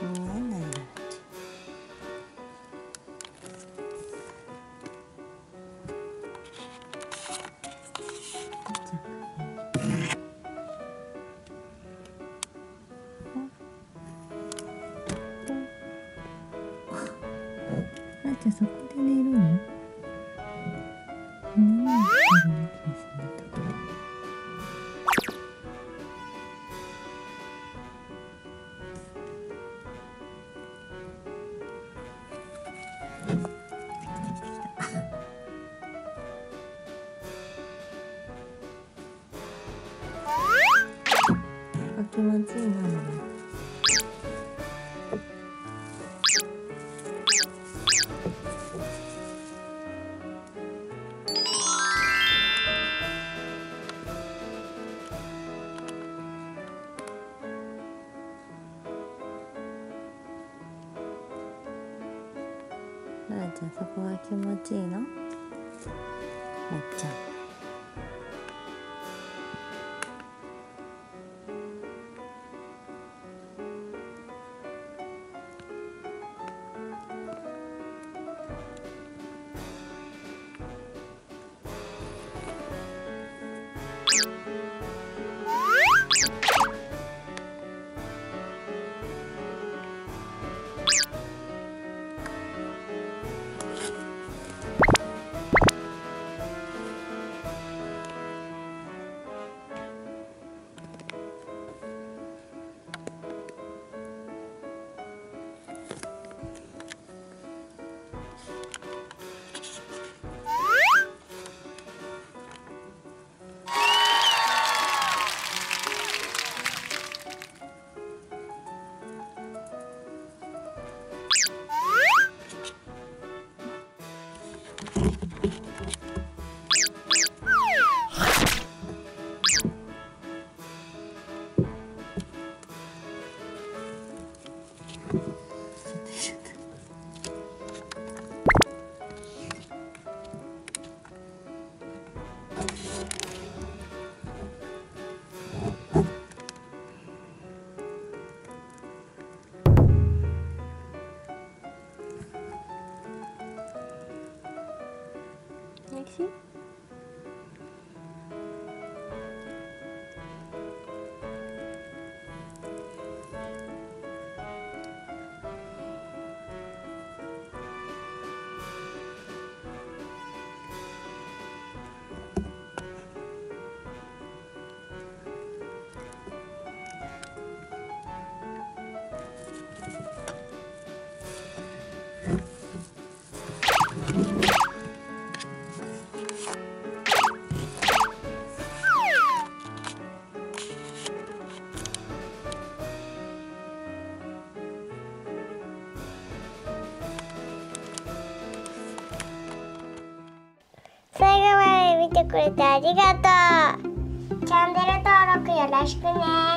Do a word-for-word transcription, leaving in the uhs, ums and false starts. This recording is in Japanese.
음, 네.じゃあそこで寝るの？うん、寝るですね。あ、気持ちいいな。ララちゃん、そこは気持ちいいの？ララちゃん、最後まで見てくれてありがとう。チャンネル登録よろしくね。